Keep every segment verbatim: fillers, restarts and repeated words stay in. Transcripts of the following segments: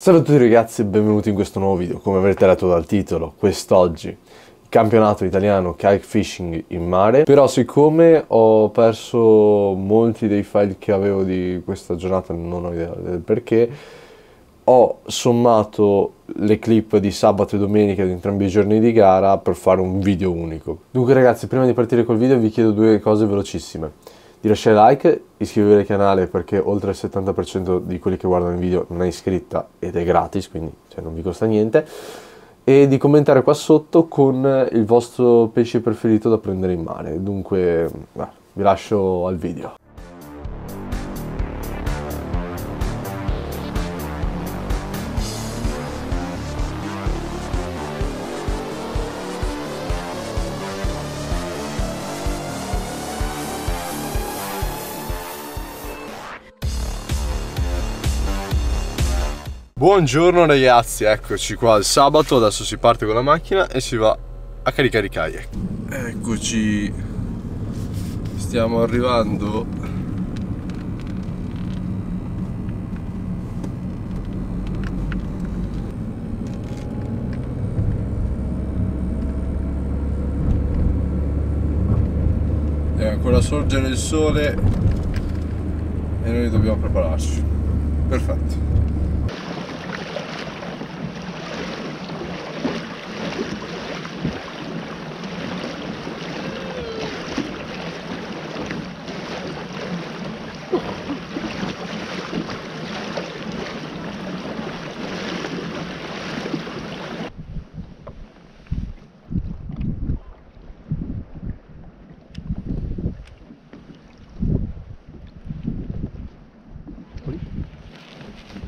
Salve a tutti ragazzi e benvenuti in questo nuovo video. Come avrete letto dal titolo, quest'oggi campionato italiano kayak fishing in mare. Però siccome ho perso molti dei file che avevo di questa giornata, non ho idea del perché, ho sommato le clip di sabato e domenica di entrambi i giorni di gara per fare un video unico. Dunque ragazzi, prima di partire col video vi chiedo due cose velocissime: di lasciare like, iscrivervi al canale perché oltre il settanta per cento di quelli che guardano il video non è iscritta ed è gratis, quindi cioè, non vi costa niente, e di commentare qua sotto con il vostro pesce preferito da prendere in mare. Dunque beh, vi lascio al video. Buongiorno ragazzi, eccoci qua al sabato, adesso si parte con la macchina e si va a caricare i kayak. Eccoci, stiamo arrivando e ancora sorgere il sole e noi dobbiamo prepararci. Perfetto. Thank you.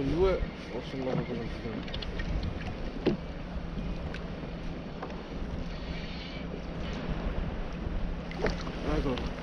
fatto due o sono andato così? Eccolo.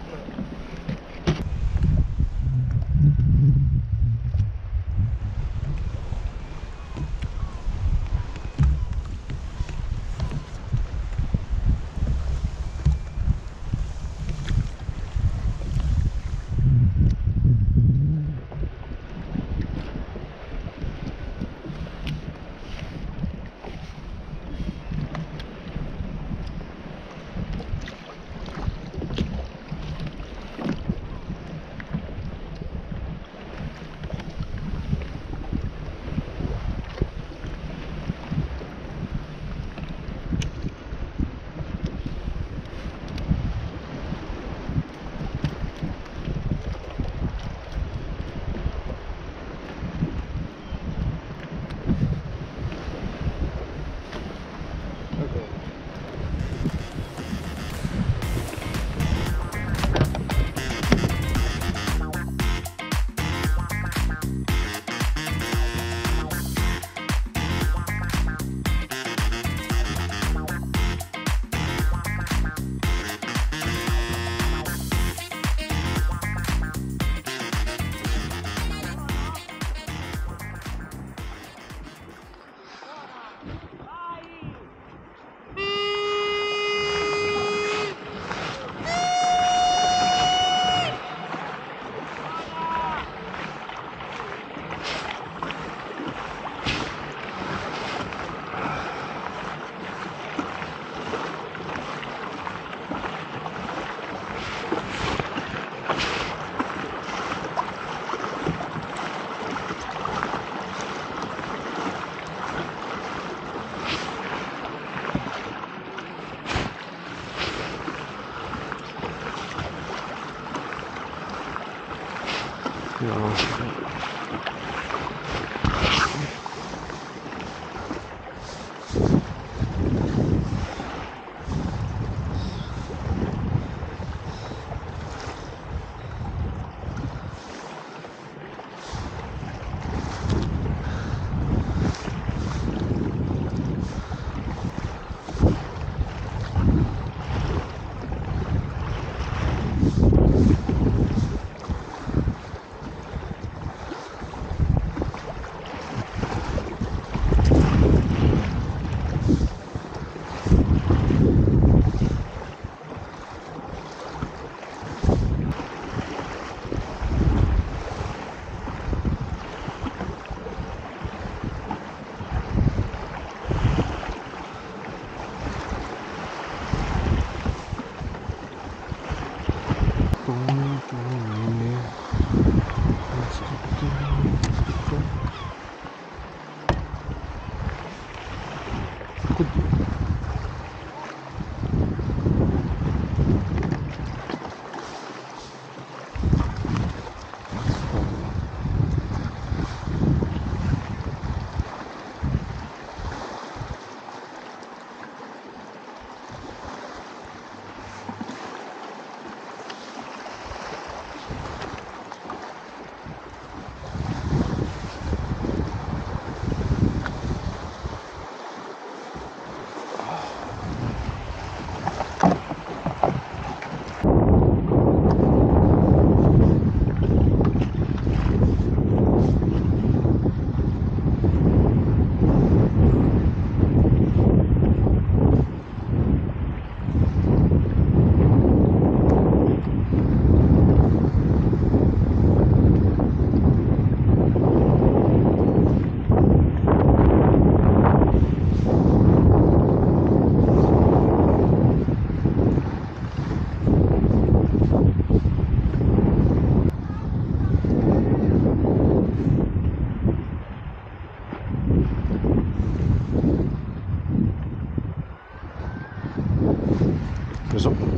Preso l'anno bellino. Oh, okay.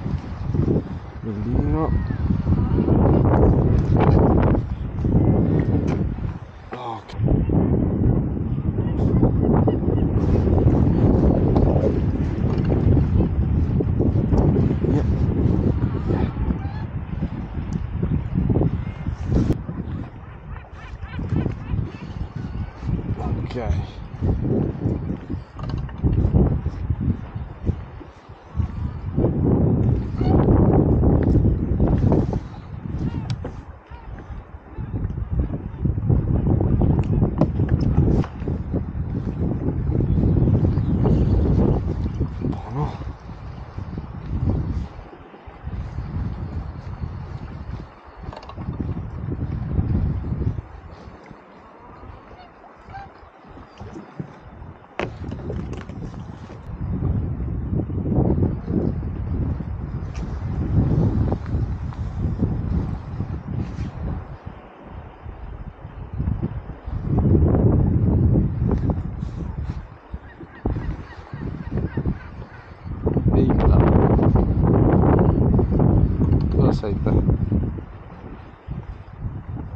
Yeah. Yeah. Ok.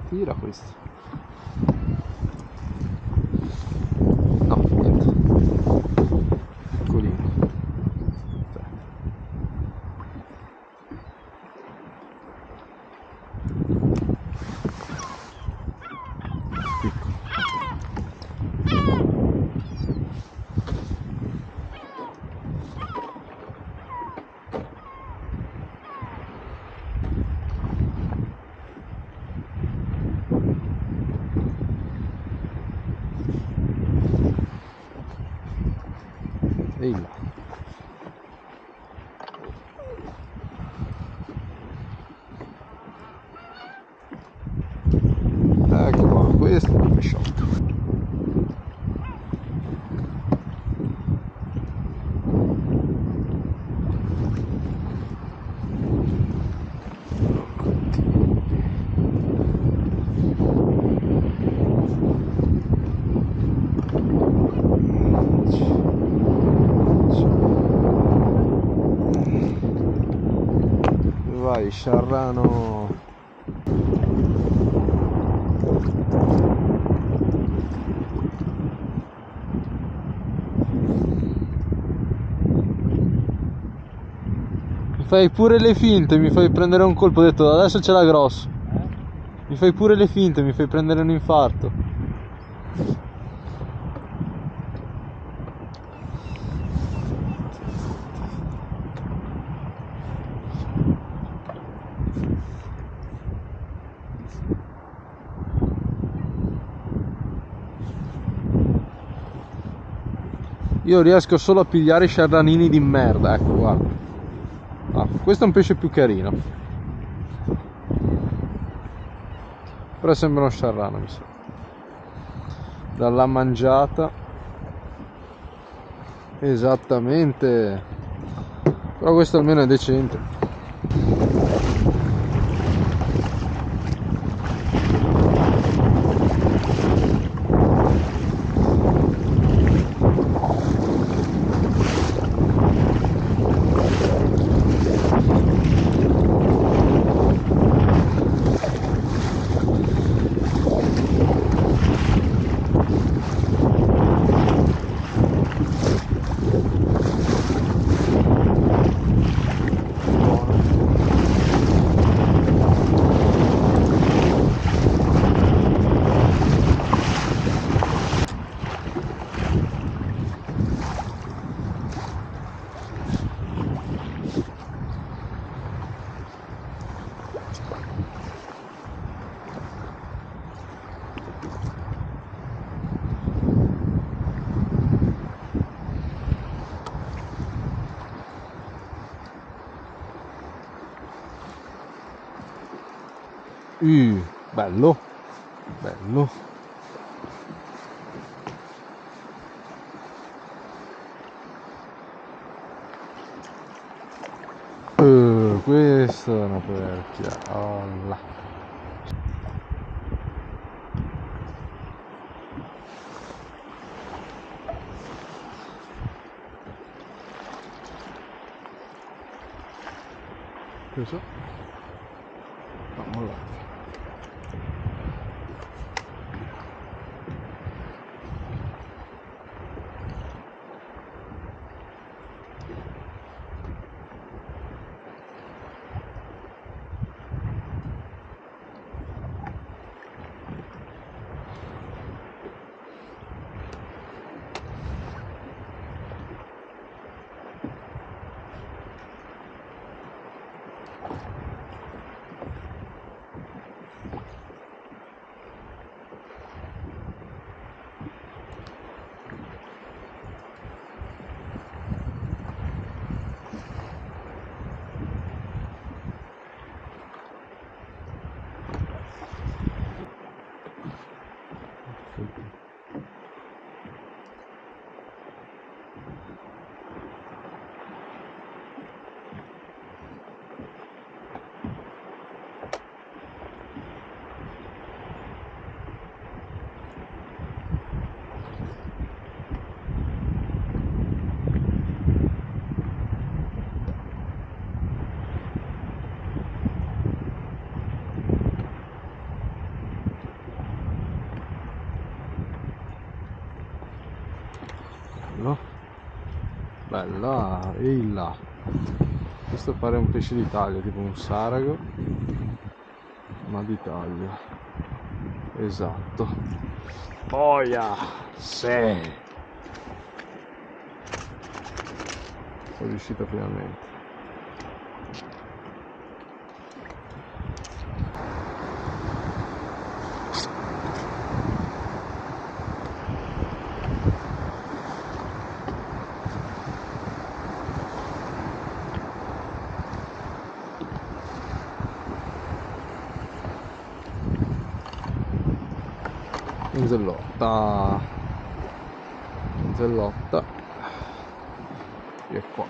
Tira questo. No, niente. Piccolino. Piccolo. E là. Ecco qua, questo è un pesciotto. Vai sciarrano. Fai pure le finte, mi fai prendere un colpo, ho detto adesso ce l'ha grosso. Mi fai pure le finte, mi fai prendere un infarto. Io riesco solo a pigliare i sciarranini di merda, ecco, guarda. Ah, questo è un pesce più carino. Però sembra uno sciarrano, mi sa. Dalla mangiata. Esattamente. Però questo almeno è decente. Uh, bello, bello. Uh, questa è una perchia. Oh là. Questo? Vamo là. bello, bella, e il là, questo pare un pesce d'Italia, tipo un sarago, ma d'Italia, esatto, boia, sì, sono riuscita finalmente. Menzellotta, Menzellotta, e qua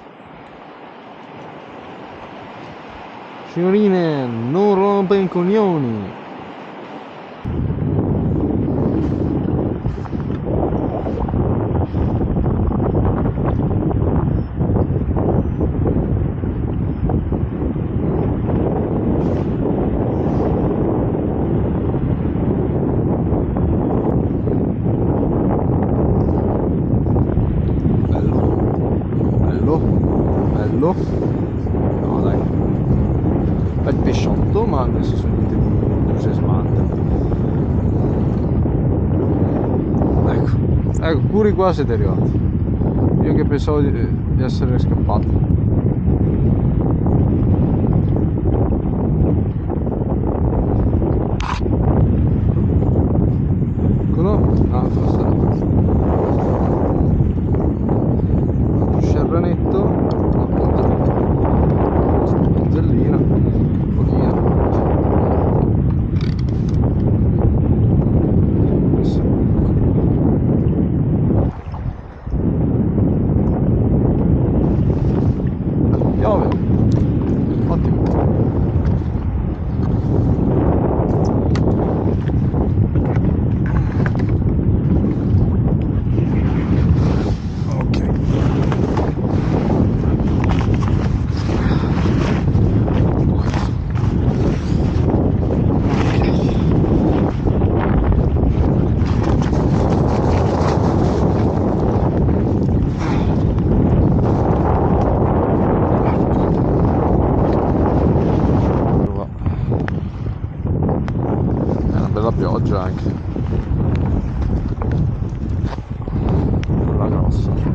signorine, non rompe i coglioni. Bello, no dai, bel pesciotto, ma nel senso niente di entusiasmante. Ecco, ecco, pure qua siete arrivati, io che pensavo di, di essere scappato. Eccolo, un altro stato scerranetto. La pioggia anche, quella grossa.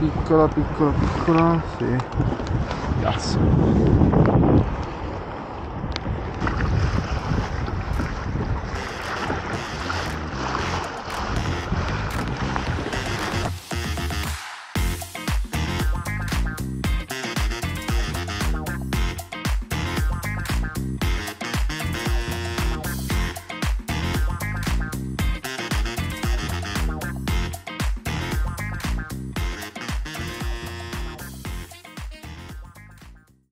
Piccola, piccola, piccola, sì, cazzo.